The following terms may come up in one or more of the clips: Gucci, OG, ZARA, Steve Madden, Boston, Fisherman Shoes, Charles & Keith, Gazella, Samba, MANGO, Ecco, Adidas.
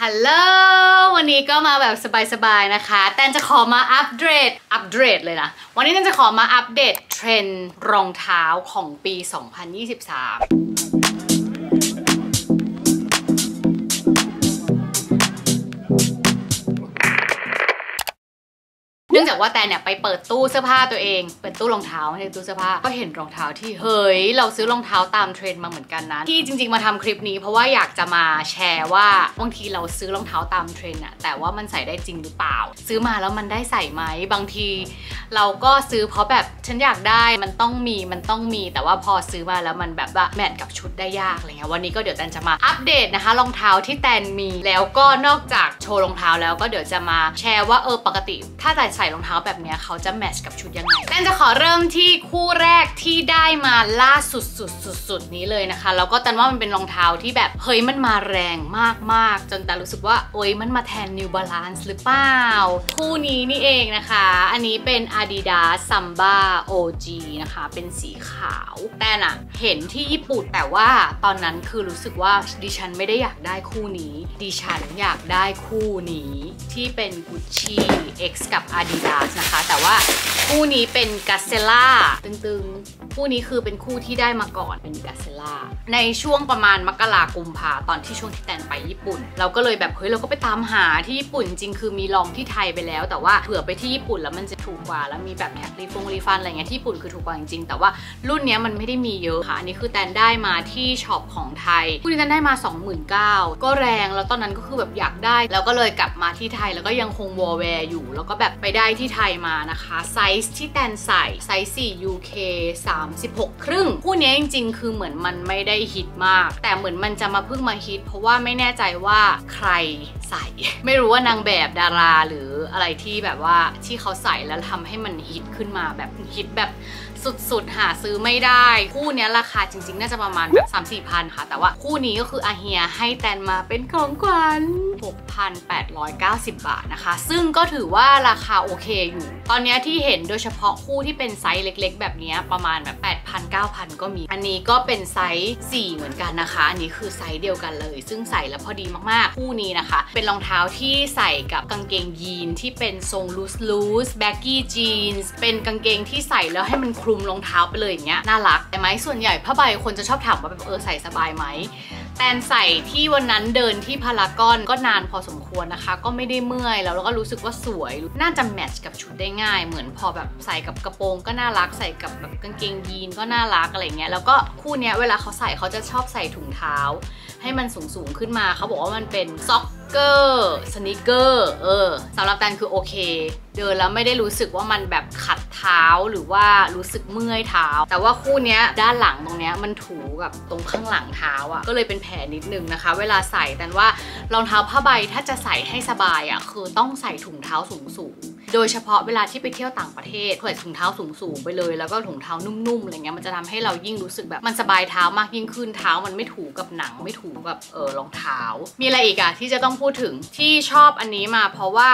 ฮัลโหลวันนี้ก็มาแบบสบายๆนะคะแตนจะขอมาอัปเดตเลยนะวันนี้แตนจะขอมาอัปเดตเทรนด์รองเท้าของปี2023เนื่องจากว่าแตนเนี่ยไปเปิดตู้เสื้อผ้าตัวเองเปิดตู้รองเท้าในตู้เสื้อผ้าก็เห็นรองเท้าที่เฮ้ยเราซื้อรองเท้าตามเทรนด์มาเหมือนกันนะที่จริงๆมาทำคลิปนี้เพราะว่าอยากจะมาแชร์ว่าบางทีเราซื้อรองเท้าตามเทรนด์อะแต่ว่ามันใส่ได้จริงหรือเปล่าซื้อมาแล้วมันได้ใส่ไหมบางทีเราก็ซื้อเพราะแบบฉันอยากได้มันต้องมีแต่ว่าพอซื้อมาแล้วมันแบบว่าแมทกับชุดได้ยากอะไรเงี้ยวันนี้ก็เดี๋ยวแตนจะมาอัปเดตนะคะรองเท้าที่แตนมีแล้วก็นอกจากโชว์รองเท้าแล้วก็เดี๋ยวจะมาแชร์ว่าปกติถ้าใส่รองเท้าแบบนี้เขาจะแมทช์กับชุดยังไงแตนจะขอเริ่มที่คู่แรกที่ได้มาล่าสุดนี้เลยนะคะแล้วก็แตนว่ามันเป็นรองเท้าที่แบบเฮ้ยมันมาแรงมากๆจนแตนรู้สึกว่าโอ๊ยมันมาแทน New Balance หรือเปล่าคู่นี้นี่เองนะคะอันนี้เป็น Adidas Samba OG นะคะเป็นสีขาวแต่น่ะเห็นที่ญี่ปุ่นแต่ว่าตอนนั้นคือรู้สึกว่าดิฉันไม่ได้อยากได้คู่นี้ดิฉันอยากได้คู่นี้ที่เป็น Gucci X กับ Adidas นะคะแต่ว่าคู่นี้เป็น Gazella ตึงๆคู่นี้คือเป็นคู่ที่ได้มาก่อนเป็น Gazella ในช่วงประมาณมกราคมกุมภาตอนที่ช่วงที่แตนไปญี่ปุ่นเราก็เลยแบบเฮ้ยเราก็ไปตามหาที่ญี่ปุ่นจริงคือมีลองที่ไทยไปแล้วแต่ว่าเผื่อไปที่ญี่ปุ่นแล้วมันจะถูกกว่าแล้วมีแบบแท็กรีฟันอะไรเงี้ยที่ญี่ปุ่นคือถูกกว่าจริงๆแต่ว่ารุ่นนี้มันไม่ได้มีเยอะค่ะอันนี้คือแตนได้มาที่ช็อปของไทยคู่นี้แตนได้มา 29,000 ก็แรงแล้วตอนนั้นก็คือแบบอยากได้แล้วก็เลยกลับมาที่ไทยแล้วก็ยังคงวอลแวร์อยู่แล้วก็แบบไปได้ที่ไทยมานะคะไซส์ที่แตนใส่ไซส์4 UK 36.5คู่นี้จริงๆคือเหมือนมันไม่ได้ฮิตมากแต่เหมือนมันจะมาเพิ่งมาฮิตเพราะว่าไม่แน่ใจว่าใครใส่ไม่รู้ว่านางแบบดาราหรืออะไรที่แบบว่าที่เขาใส่แล้วทำให้มันฮิตขึ้นมาแบบฮิตแบบสุดๆหาซื้อไม่ได้คู่นี้ราคาจริงๆน่าจะประมาณแบบ 3-4,000 ค่ะแต่ว่าคู่นี้ก็คืออาเฮียให้แตนมาเป็นของขวัญ 6,890 บาทนะคะซึ่งก็ถือว่าราคาโอเคอยู่ตอนนี้ที่เห็นโดยเฉพาะคู่ที่เป็นไซส์เล็กๆแบบนี้ประมาณแบบ 8,000-9,000 ก็มีอันนี้ก็เป็นไซส์4เหมือนกันนะคะอันนี้คือไซส์เดียวกันเลยซึ่งใส่แล้วพอดีมากๆคู่นี้นะคะเป็นรองเท้าที่ใส่กับกางเกงยีนที่เป็นทรงloose baggy jeans เป็นกางเกงที่ใส่แล้วให้มันคลุมรองเท้าไปเลยอย่างเงี้ยน่ารักใช่ไหมส่วนใหญ่ผ้าใบคนจะชอบถามว่าแบบใส่สบายไหมแตนใส่ที่วันนั้นเดินที่พารากอนก็นานพอสมควรนะคะก็ไม่ได้เมื่อยแล้วก็รู้สึกว่าสวยน่าจะแมทช์กับชุดได้ง่ายเหมือนพอแบบใส่กับกระโปรงก็น่ารักใส่กับแบบกางเกงยีนก็น่ารักอะไรเงี้ยแล้วก็คู่เนี้ยเวลาเขาใส่เขาจะชอบใส่ถุงเท้าให้มันสูงขึ้นมาเขาบอกว่ามันเป็นซ็อกเกอร์สนิเกอร์สำหรับแตนคือโอเคเดินแล้วไม่ได้รู้สึกว่ามันแบบขัดเท้าหรือว่ารู้สึกเมื่อยเท้าแต่ว่าคู่เนี้ยด้านหลังตรงเนี้ยมันถูกับตรงข้างหลังเท้าก็เลยเป็นแผลนิดนึงนะคะเวลาใส่แต่ว่ารองเท้าผ้าใบถ้าจะใส่ให้สบายคือต้องใส่ถุงเท้าสูงโดยเฉพาะเวลาที่ไปเที่ยวต่างประเทศใส่ถุงเท้าสูงๆไปเลยแล้วก็ถุงเท้านุ่มๆอะไรเงี้ยมันจะทำให้เรายิ่งรู้สึกแบบมันสบายเท้ามากยิ่งขึ้นเท้ามันไม่ถูกับหนังไม่ถูกับรองเท้ามีอะไรอีกที่จะต้องพูดถึงที่ชอบอันนี้มาเพราะว่า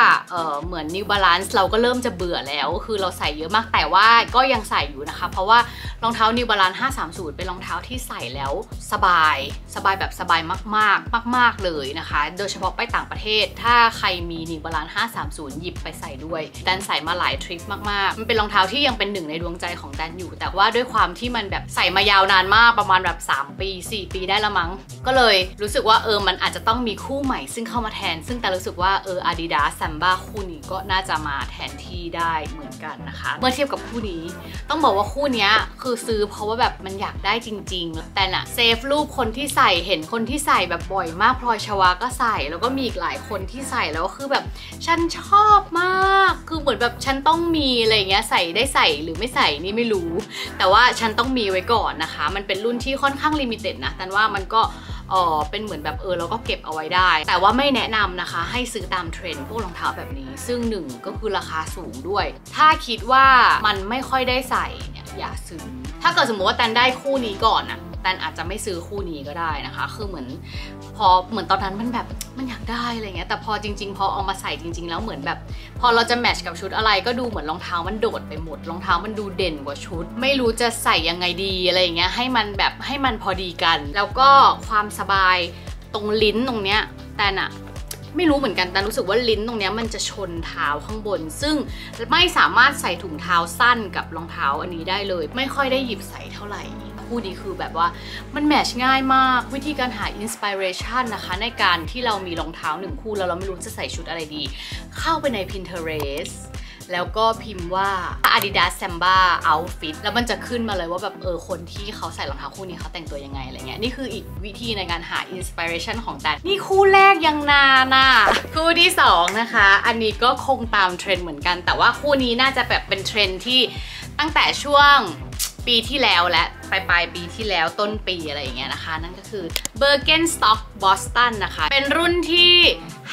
เหมือน New Balance เราก็เริ่มจะเบื่อแล้วคือเราใส่เยอะมากแต่ว่าก็ยังใส่อยู่นะคะเพราะว่ารองเท้า New Balance 530เป็นรองเท้าที่ใส่แล้วสบายแบบสบายมากๆเลยนะคะโดยเฉพาะไปต่างประเทศถ้าใครมี New Balance 530หยิบไปใส่ด้วยแตนใส่มาหลายทริปมากๆมันเป็นรองเท้าที่ยังเป็นหนึ่งในดวงใจของแตนอยู่แต่ว่าด้วยความที่มันแบบใส่มายาวนานมากประมาณแบบ3-4 ปีได้ละมั้งก็เลยรู้สึกว่ามันอาจจะต้องมีคู่ใหม่ซึ่งเข้ามาแทนซึ่งแตนรู้สึกว่าAdidas Samba คู่นี้ก็น่าจะมาแทนที่ได้เหมือนกันนะคะเมื่อเทียบกับคู่นี้ต้องบอกว่าคู่นี้คือซื้อเพราะว่าแบบมันอยากได้จริงๆแต่น่ะเซฟรูปคนที่ใส่เห็นคนที่ใส่แบบบ่อยมากพลอยชวาก็ใส่แล้วก็มีอีกหลายคนที่ใส่แล้วคือแบบฉันชอบมากคือเหมือนแบบฉันต้องมีอะไรเงี้ยใส่ได้ใส่หรือไม่ใส่นี่ไม่รู้แต่ว่าฉันต้องมีไว้ก่อนนะคะมันเป็นรุ่นที่ค่อนข้างลิมิเต็ดนะแต่ว่ามันก็เป็นเหมือนแบบเราก็เก็บเอาไว้ได้แต่ว่าไม่แนะนำนะคะให้ซื้อตามเทรนด์พวกรองเท้าแบบนี้ซึ่ง1ก็คือราคาสูงด้วยถ้าคิดว่ามันไม่ค่อยได้ใส่เนี่ยอย่าซื้อถ้าเกิดสมมติว่าแตนได้คู่นี้ก่อนนะแตนอาจจะไม่ซื้อคู่นี้ก็ได้นะคะคือเหมือนพอเหมือนตอนนั้นมันแบบมันอยากได้อะไรเงี้ยแต่พอจริงๆพอเอามาใส่จริงๆแล้วเหมือนแบบพอเราจะแมทช์กับชุดอะไรก็ดูเหมือนรองเท้ามันโดดไปหมดรองเท้ามันดูเด่นกว่าชุดไม่รู้จะใส่ยังไงดีอะไรเงี้ยให้มันแบบให้มันพอดีกันแล้วก็ความสบายตรงลิ้นตรงเนี้ยแตนอะ ไม่รู้เหมือนกันแต่รู้สึกว่าลิ้นตรงนี้มันจะชนเท้าข้างบนซึ่งไม่สามารถใส่ถุงเท้าสั้นกับรองเท้าอันนี้ได้เลยไม่ค่อยได้หยิบใส่เท่าไหร่คู่นี้คือแบบว่ามันแมทช์ง่ายมากวิธีการหาอินสปิเรชันนะคะในการที่เรามีรองเท้า1คู่แล้วเราไม่รู้จะใส่ชุดอะไรดีเข้าไปใน Pinterestแล้วก็พิมพ์ว่า Adidas Samba Outfit แล้วมันจะขึ้นมาเลยว่าแบบคนที่เขาใส่รองเท้าคู่นี้เขาแต่งตัวยังไงอะไรเงี้ยนี่คืออีกวิธีในการหา Inspiration ของแต่นี่คู่แรกยังนานน่ะคู่ที่2นะคะอันนี้ก็คงตามเทรนด์เหมือนกันแต่ว่าคู่นี้น่าจะแบบเป็นเทรนด์ที่ตั้งแต่ช่วงปีที่แล้วและปลายปีที่แล้วต้นปีอะไรอย่างเงี้ยนะคะนั่นก็คือ Birkenstock Boston นะคะเป็นรุ่นที่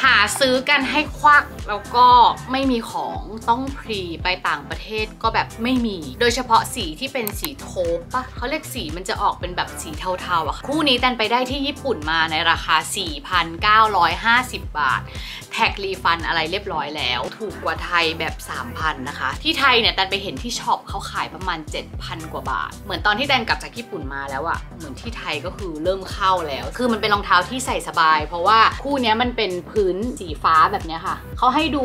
หาซื้อกันให้ควักแล้วก็ไม่มีของต้องพรีไปต่างประเทศก็แบบไม่มีโดยเฉพาะสีที่เป็นสีโทปปะเขาเรียกสีมันจะออกเป็นแบบสีเทาๆอะค่ะคู่นี้แตนไปได้ที่ญี่ปุ่นมาในราคา 4,950 บาทแท็กรีฟันอะไรเรียบร้อยแล้วถูกกว่าไทยแบบ 3,000 นะคะที่ไทยเนี่ยแตนไปเห็นที่ช็อปเขาขายประมาณ 7,000 กว่าบาทเหมือนตอนที่แตนกลับจากญี่ปุ่นมาแล้วอะเหมือนที่ไทยก็คือเริ่มเข้าแล้วคือมันเป็นรองเท้าที่ใส่สบายเพราะว่าคู่นี้มันเป็นพื้นสีฟ้าแบบนี้ค่ะเขาให้ดู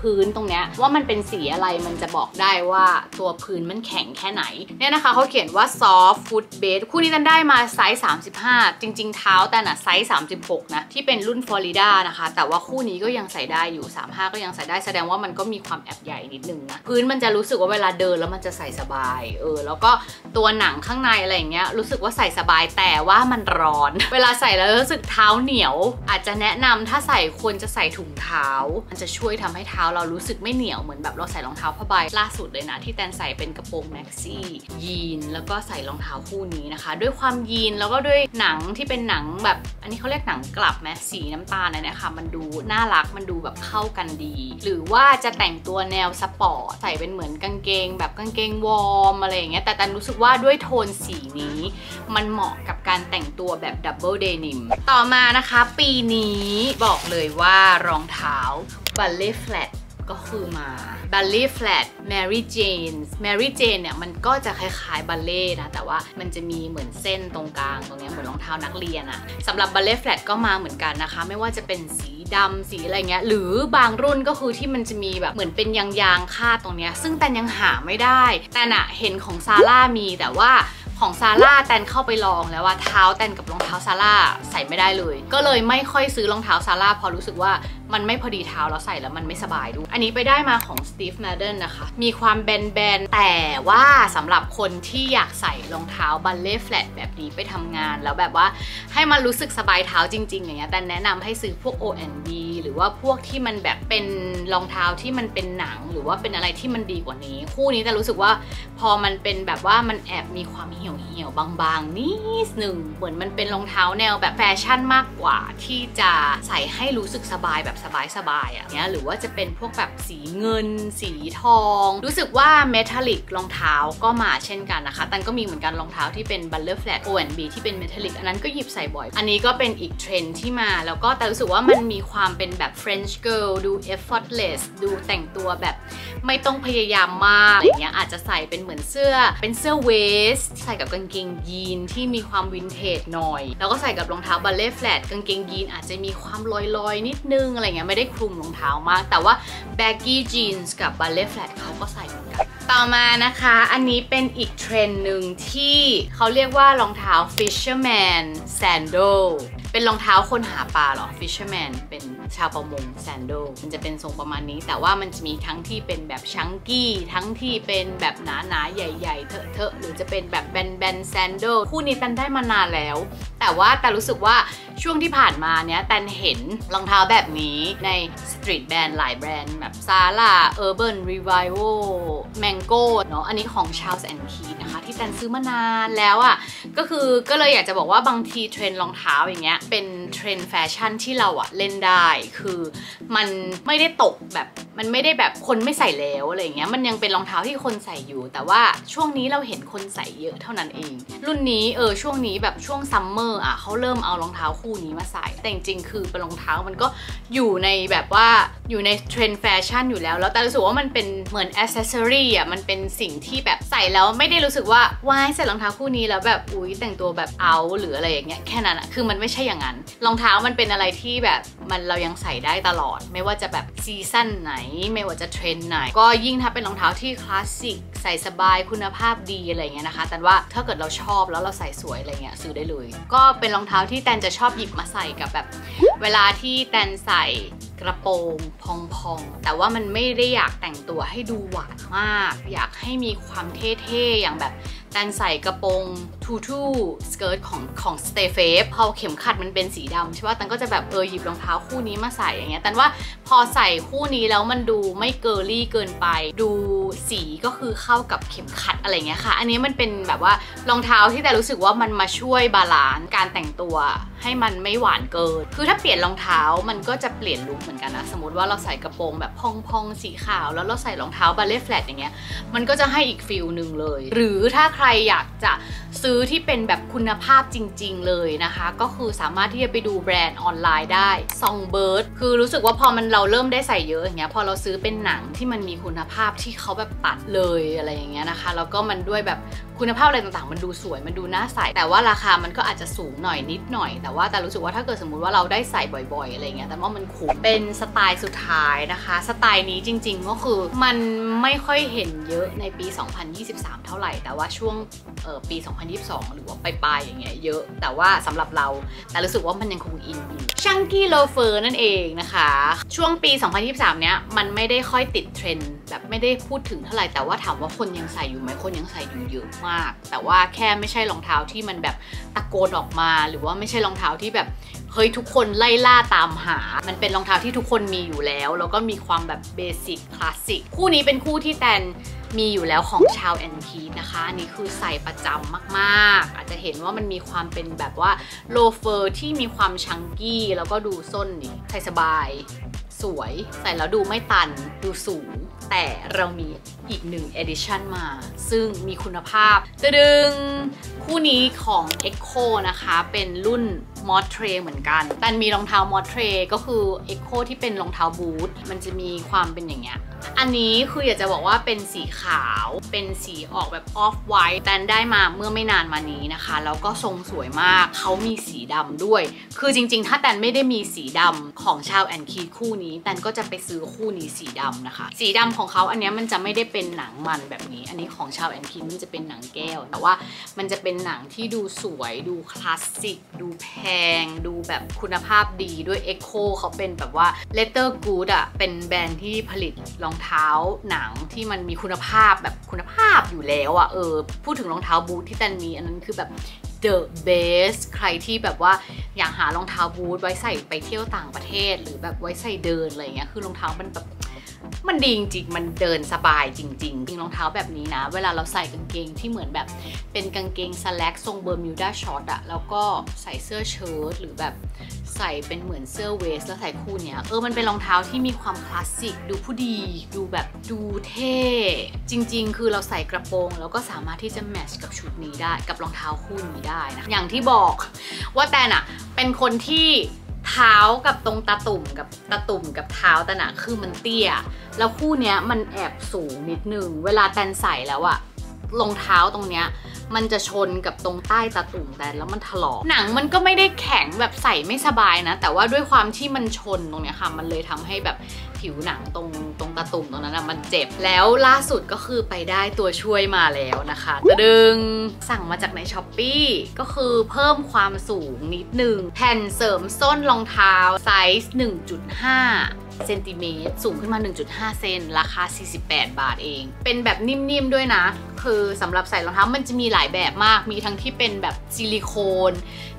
พื้นตรงนี้ว่ามันเป็นสีอะไรมันจะบอกได้ว่าตัวพื้นมันแข็งแค่ไหนเนี่ยนะคะเขาเขียนว่า soft foot base คู่นี้ตันได้มาไซส์35จริงๆเท้าแต่น่ะไซส์36นะที่เป็นรุ่นฟลอริดานะคะแต่ว่าคู่นี้ก็ยังใส่ได้อยู่35ก็ยังใส่ได้แสดงว่ามันก็มีความแอบใหญ่นิดนึงนะพื้นมันจะรู้สึกว่าเวลาเดินแล้วมันจะใส่สบายแล้วก็ตัวหนังข้างในอะไรอย่างเงี้ยรู้สึกว่าใส่สบายแต่ว่ามันร้อนเวลาใส่แล้วรู้สึกเท้าเหนียวอาจจะแนะนำถ้าใส่ควรจะใส่ถุงเท้ามันจะช่วยทำให้เท้าเรารู้สึกไม่เหนียวเหมือนแบบเราใส่รองเท้าผ้าใบล่าสุดเลยนะที่แตนใส่เป็นกระโปรงแม็กซี่ยีนแล้วก็ใส่รองเท้าคู่นี้นะคะด้วยความยีนแล้วก็ด้วยหนังที่เป็นหนังแบบอันนี้เขาเรียกหนังกลับไหมสีน้ำตาลเนี่ยค่ะมันดูน่ารักมันดูแบบเข้ากันดีหรือว่าจะแต่งตัวแนวสปอร์ตใส่เป็นเหมือนกางเกงแบบกางเกงวอร์มอะไรอย่างเงี้ยแต่แตนรู้สึกว่าด้วยโทนสีนี้มันเหมาะกับการแต่งตัวแบบดับเบิลเดนิมต่อมานะคะปีนี้บอกเลยว่ารองเท้า Ballet Flatsก็คือมา Ballet Flats Mary Jane เนี่ยมันก็จะคล้ายๆ Ballet นะแต่ว่ามันจะมีเหมือนเส้นตรงกลางตรงนี้เหมือนรองเท้านักเรียนอะสำหรับ Ballet Flats ก็มาเหมือนกันนะคะไม่ว่าจะเป็นสีดำสีอะไรเงี้ยหรือบางรุ่นก็คือที่มันจะมีแบบเหมือนเป็นยางคาดตรงเนี้ยซึ่งแต่ยังหาไม่ได้แต่นะเห็นของซาร่ามีแต่ว่าของซาร่าแตนเข้าไปลองแล้วว่าเท้าแตนกับรองเท้าซาร่าใส่ไม่ได้เลยก็เลยไม่ค่อยซื้อรองเท้าซาร่าพอรู้สึกว่ามันไม่พอดีเท้าแล้วใส่แล้วมันไม่สบายด้วยอันนี้ไปได้มาของ Steve Madden นะคะมีความแบนๆแต่ว่าสำหรับคนที่อยากใส่รองเท้า Ballet Flats แบบนี้ไปทำงานแล้วแบบว่าให้มันรู้สึกสบายเท้าจริงๆอย่างเงี้ยแต่แนะนำให้ซื้อพวก O&B หรือว่าพวกที่มันแบบเป็นรองเท้าที่มันเป็นหนังหรือว่าเป็นอะไรที่มันดีกว่านี้คู่นี้แต่รู้สึกว่าพอมันเป็นแบบว่ามันแอบมีความเหี่ยวๆบางๆนิดนึงเหมือนมันเป็นรองเท้าแนวแบบแฟชั่นมากกว่าที่จะใส่ให้รู้สึกสบายแบบสบายอ่ะเนี้ยหรือว่าจะเป็นพวกแบบสีเงินสีทองรู้สึกว่าเมทัลลิกรองเท้าก็มาเช่นกันนะคะตันก็มีเหมือนกันรองเท้าที่เป็น Ballet Flats O&B ที่เป็นเมทัลลิกอันนั้นก็หยิบใส่บ่อยอันนี้ก็เป็นอีกเทรนด์ที่มาแล้วก็แต่รู้สึกว่ามันมีความเป็นแบบ French girl ดู effortless ดูแต่งตัวแบบไม่ต้องพยายามมากอะไรเงี้ยอาจจะใส่เป็นเหมือนเป็นเสื้อเวสใส่กับกางเกงยีนที่มีความวินเทจหน่อยแล้วก็ใส่กับรองเท้า Ballet Flats กางเกงยีนอาจจะมีความลอยนิดนึงอะไรเงี้ยไม่ได้คลุมรองเท้ามากแต่ว่า baggy jeans กับ Ballet Flats เขาก็ใส่เหมือนกันต่อมานะคะอันนี้เป็นอีกเทรนด์หนึ่งที่เขาเรียกว่ารองเท้า Fisherman Sandal เป็นรองเท้าคนหาปลาหรอ Fisherman เป็นชาวประมง Sandal มันจะเป็นทรงประมาณนี้แต่ว่ามันจะมีทั้งที่เป็นแบบชังกี้ทั้งที่เป็นแบบหนาใหญ่ๆเถอะหรือจะเป็นแบบแบน Sandal คู่นี้ตันได้มานานแล้วแต่ว่าแต่รู้สึกว่าช่วงที่ผ่านมาเนี้ยตันเห็นรองเท้าแบบนี้ในสตรีทแบรนด์หลายแบรนด์แบบ Zara Urban Revival MANGO เนาะอันนี้ของ Charles & Keith นะคะที่แตนซื้อมานานแล้วอ่ะก็เลยอยากจะบอกว่าบางทีเทรนด์รองเท้าอย่างเงี้ยเป็นเทรนด์แฟชั่นที่เราอ่ะเล่นได้คือมันไม่ได้ตกแบบ มันไม่ได้แบบคนไม่ใส่แล้วอะไรเงี้ยมันยังเป็นรองเท้าที่คนใส่อยู่แต่ว่าช่วงนี้เราเห็นคนใส่เยอะเท่านั้นเองรุ่นนี้ช่วงนี้แบบช่วงซัมเมอร์อ่ะเขาเริ่มเอารองเท้าคู่นี้มาใส่แต่จริงๆคือเป็นรองเท้ามันก็อยู่ในแบบว่าอยู่ในเทรนด์แฟชั่นอยู่แล้วแล้วแต่รู้สึกว่ามันเป็นเหมือนแอคเซสซอรี่อ่ะมันเป็นสิ่งที่แบบใส่แล้วไม่ได้รู้สึกว่าวายใส่รองเท้าคู่นี้แล้วแบบอุ๊ยแต่งตัวแบบเอาหรืออะไรอย่างเงี้ยแค่นั้นอ่ะคือมันไม่ใช่อย่างนั้นรองเท้ามันเป็นอะไรที่แบบมันเรายังใส่ได้ตลอดไม่ว่าจะแบบซีซั่นไหนไม่ว่าจะเทรนด์ไหนก็ยิ่งถ้าเป็นรองเท้าที่คลาสสิกใส่สบายคุณภาพดีอะไรเงี้ยนะคะแต่ว่าถ้าเกิดเราชอบแล้วเราใส่สวยอะไรเงี้ยซื้อได้เลยก็เป็นรองเท้าที่แตนจะชอบหยิบมาใส่กับแบบเวลาที่แตนใส่กระโปรงพองๆแต่ว่ามันไม่ได้อยากแต่งตัวให้ดูหวานมากอยากให้มีความเท่ๆอย่างแบบแตนใส่กระโปรงทูสเกิร์ตของสเตเฟฟพอเข็มขัดมันเป็นสีดำใช่ป่ะแตนก็จะแบบหยิบรองเท้าคู่นี้มาใส่อย่างเงี้ยแตนว่าพอใส่คู่นี้แล้วมันดูไม่เกิร์ลี่เกินไปดูสีก็คือเข้ากับเข็มขัดอะไรเงี้ยค่ะอันนี้มันเป็นแบบว่ารองเท้าที่แต่รู้สึกว่ามันมาช่วยบาลานซ์การแต่งตัวให้มันไม่หวานเกินคือถ้าเปลี่ยนรองเท้ามันก็จะเปลี่ยนลุคเหมือนกันนะสมมติว่าเราใส่กระโปรงแบบพองๆสีขาวแล้วเราใส่รองเท้าBallet Flatsอย่างเงี้ยมันก็จะให้อีกฟิลหนึ่งเลยหรือถ้าใครอยากจะซื้อที่เป็นแบบคุณภาพจริงๆเลยนะคะก็คือสามารถที่จะไปดูแบรนด์ออนไลน์ได้ซองเบิร์ดคือรู้สึกว่าพอมันเราเริ่มได้ใส่เยอะอย่างเงี้ยพอเราซื้อเป็นหนังที่มันมีคุณภาพที่เขาแบบตัดเลยอะไรอย่างเงี้ยนะคะแล้วก็มันด้วยแบบคุณภาพอะไรต่างๆมันดูสวยมันดูน่าใส่แต่ว่าราคามันก็อาจจะสูงหน่อยนิดหน่อยแต่ว่าแต่รู้สึกว่าถ้าเกิดสมมุติว่าเราได้ใส่บ่อยๆอะไรเงี้ยแต่ว่ามันคุ้มเป็นสไตล์สุดท้ายนะคะสไตล์นี้จริงๆก็คือมันไม่ค่อยเห็นเยอะในปี2023เท่าไหร่แต่ว่าช่วงปี2022หรือว่าปลายๆอย่างเงี้ยเยอะแต่ว่าสำหรับเราแต่รู้สึกว่ามันยังคงอินอยู่ชังกี้โลเฟอร์นั่นเองนะคะช่วงปี2023เนี้ยมันไม่ได้ค่อยติดเทรนด์แบบไม่ได้พูดถึงเท่าไหร่แต่ว่าถามว่าคนยังใส่อยู่ไหมคนยังใส่อยู่เยอะมากแต่ว่าแค่ไม่ใช่รองเท้าที่มันแบบตะโกนออกมาหรือว่าไม่ใช่รองเท้าที่แบบเฮ้ยทุกคนไล่ล่าตามหามันเป็นรองเท้าที่ทุกคนมีอยู่แล้วแล้วก็มีความแบบเบสิกคลาสสิกคู่นี้เป็นคู่ที่แตนมีอยู่แล้วของ Charles & Keith นะคะอันนี้คือใส่ประจำมากๆอาจจะเห็นว่ามันมีความเป็นแบบว่าโลเฟอร์ที่มีความชังกี้แล้วก็ดูส้นนี่ใส่สบายสวยใส่แล้วดูไม่ตันดูสูงแต่เรามีอีกหนึ่ง edition มาซึ่งมีคุณภาพดึงคู่นี้ของ Echo นะคะเป็นรุ่นมอสเทรเหมือนกันแต่มีรองเท้ามอสเทรก็คือ Echo ที่เป็นรองเท้าบูทมันจะมีความเป็นอย่างเงี้ยอันนี้คืออยากจะบอกว่าเป็นสีขาวเป็นสีออกแบบออฟไวท์แต่ได้มาเมื่อไม่นานมานี้นะคะแล้วก็ทรงสวยมากเขามีสีดำด้วยคือจริงๆถ้าแตนไม่ได้มีสีดำของCharles & Keithคู่นี้แตนก็จะไปซื้อคู่นี้สีดำนะคะสีดำของเขาอันนี้มันจะไม่ได้เป็นหนังมันแบบนี้อันนี้ของCharles & Keithมันจะเป็นหนังแก้วแต่ว่ามันจะเป็นหนังที่ดูสวยดูคลาสสิกดูแพงดูแบบคุณภาพดีด้วย Echo เขาเป็นแบบว่า Leather Good อะเป็นแบรนด์ที่ผลิตรองเท้าหนังที่มันมีคุณภาพแบบคุณภาพอยู่แล้วอะพูดถึงรองเท้าบูทที่แตนมีอันนั้นคือแบบThe best ใครที่แบบว่าอยากหารองเท้าบูทไว้ใส่ไปเที่ยวต่างประเทศหรือแบบไว้ใส่เดินอะไรเงี้ยคือรองเท้ามันแบบมันดีจริงๆมันเดินสบายจริงๆจริงรองเท้าแบบนี้นะเวลาเราใส่กางเกงที่เหมือนแบบเป็นกางเกงสแลกทรงเบอร์มิวด้าช็อตอะแล้วก็ใส่เสื้อเชิ้ตหรือแบบใส่เป็นเหมือนเสื้อเวสแล้วใส่คู่เนี้ยมันเป็นรองเท้าที่มีความคลาสสิกดูผู้ดีดูแบบดูเท่จริงๆคือเราใส่กระโปรงแล้วก็สามารถที่จะแมทช์กับชุดนี้ได้กับรองเท้าคู่นี้ได้นะอย่างที่บอกว่าแตนอะเป็นคนที่เท้ากับตรงตาตุ่มกับเท้าตะหนักคือมันเตี้ยแล้วคู่เนี้ยมันแอบสูงนิดนึงเวลาแตนใส่แล้วอะรองเท้าตรงเนี้ยมันจะชนกับตรงใต้ตาตุ่มแตนแล้วมันถลอกหนังมันก็ไม่ได้แข็งแบบใส่ไม่สบายนะแต่ว่าด้วยความที่มันชนตรงเนี้ยค่ะมันเลยทำให้แบบผิวหนังตรงตาตุ่มตรงนั้นนะมันเจ็บแล้วล่าสุดก็คือไปได้ตัวช่วยมาแล้วนะคะดึงสั่งมาจากใน Shopee ก็คือเพิ่มความสูงนิดนึงแผ่นเสริมส้นรองเท้าไซส์ 1.5 เซนติเมตรสูงขึ้นมา 1.5 เซนราคา48บาทเองเป็นแบบนิ่มๆด้วยนะคือสำหรับใส่รองเท้ามันจะมีหลายแบบมากมีทั้งที่เป็นแบบซิลิโคน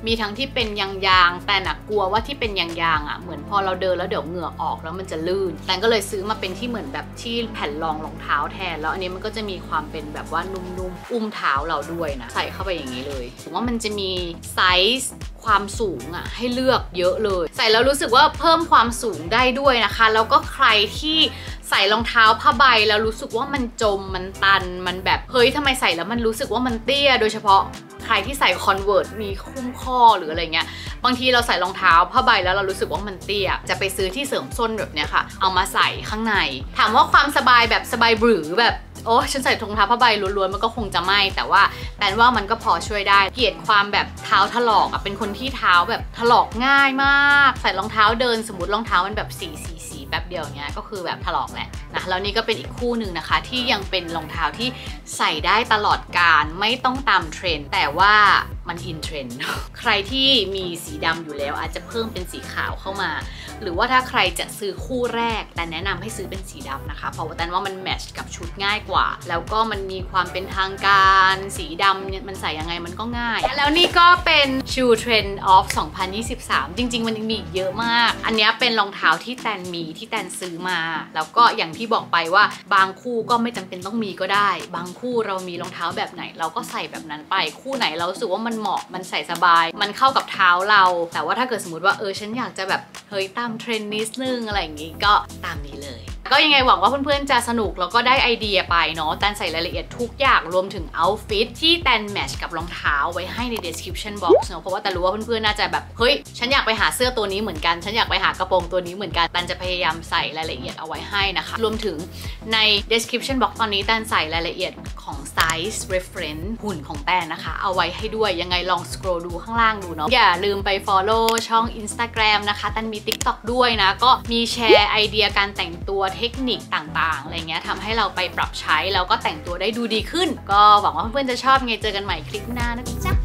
มีทั้งที่เป็นยางแต่หนักกลัวว่าที่เป็นยางอ่ะเหมือนพอเราเดินแล้วเดี๋ยวเหงื่อออกแล้วมันจะลื่นแต่ก็เลยซื้อมาเป็นที่เหมือนแบบที่แผ่นรองรองเท้าแทนแล้วอันนี้มันก็จะมีความเป็นแบบว่านุ่มๆอุ้มเท้าเราด้วยนะใส่เข้าไปอย่างนี้เลยผมว่ามันจะมีไซส์ ความสูงอ่ะให้เลือกเยอะเลยใส่แล้วรู้สึกว่าเพิ่มความสูงได้ด้วยนะคะแล้วก็ใครที่ใส่รองเท้าผ้าใบแล้วรู้สึกว่ามันจมมันตันมันแบบเฮ้ยทำไมใส่แล้วมันรู้สึกว่ามันเตี้ยโดยเฉพาะใครที่ใส่คอนเวิร์ตมีคุ้มข้อหรืออะไรเงี้ยบางทีเราใส่รองเท้าผ้าใบแล้วเรารู้สึกว่ามันเตี้ยจะไปซื้อที่เสริมส้นแบบเนี้ยค่ะเอามาใส่ข้างในถามว่าความสบายแบบสบายหรือแบบโอ้ฉันใส่รองเท้าผ้าใบล้วนๆมันก็คงจะไม่แต่ว่าแปลว่ามันก็พอช่วยได้เกลียดความแบบเท้าถลอกอ่ะเป็นคนที่เท้าแบบถลอกง่ายมากใส่รองเท้าเดินสมมติรองเท้ามันแบบสีแป๊บเดียวเนี้ยก็คือแบบถลอกแหละนะแล้วนี่ก็เป็นอีกคู่หนึ่งนะคะที่ยังเป็นรองเท้าที่ใส่ได้ตลอดกาลไม่ต้องตามเทรนด์แต่ว่ามันอินเทรนด์ ใครที่มีสีดำอยู่แล้วอาจจะเพิ่มเป็นสีขาวเข้ามาหรือว่าถ้าใครจะซื้อคู่แรกแต่แนะนำให้ซื้อเป็นสีดำนะคะเพราะว่าแต่ว่ามันแมทช์กับชุดง่ายกว่าแล้วก็มันมีความเป็นทางการสีดำมันใส่ยังไงมันก็ง่ายแล้วนี่ก็เป็นชูเทรนด์ออฟ2023จริงๆมันยังมีเยอะมากอันนี้เป็นรองเท้าที่แตนมีที่แตนซื้อมาแล้วก็อย่างที่บอกไปว่าบางคู่ก็ไม่จำเป็นต้องมีก็ได้บางคู่เรามีรองเท้าแบบไหนเราก็ใส่แบบนั้นไปคู่ไหนเรารู้สึกว่ามันเหมาะมันใส่สบายมันเข้ากับเท้าเราแต่ว่าถ้าเกิดสมมติว่าฉันอยากจะแบบเฮ้ยตามเทรนด์นิดนึงอะไรอย่างงี้ก็ตามนี้เลยก็ยังไงหวังว่าเพื่อนๆจะสนุกแล้วก็ได้ไอเดียไปเนาะแตนใส่รายละเอียดทุกอย่างรวมถึงเอาท์ฟิตที่แตนแมทช์กับรองเท้าไว้ให้ใน description box เนาะเพราะว่าแต่รู้ว่าเพื่อนๆน่าจะแบบเฮ้ยฉันอยากไปหาเสื้อตัวนี้เหมือนกันฉันอยากไปหากระโปรงตัวนี้เหมือนกันแตนจะพยายามใส่รายละเอียดเอาไว้ให้นะคะรวมถึงใน description box ตอนนี้แตนใส่รายละเอียดของ size reference หุ่นของแตนนะคะเอาไว้ให้ด้วยยังไงลอง scroll ดูข้างล่างดูเนาะอย่าลืมไป follow ช่อง Instagram นะคะแตนมี TikTok ด้วยนะก็มีแชร์ไอเดียการแต่งตัวเทคนิคต่างๆอะไรเงี้ยทำให้เราไปปรับใช้แล้วก็แต่งตัวได้ดูดีขึ้นก็หวังว่าเพื่อนๆจะชอบไงเจอกันใหม่คลิปหน้านะจ๊ะ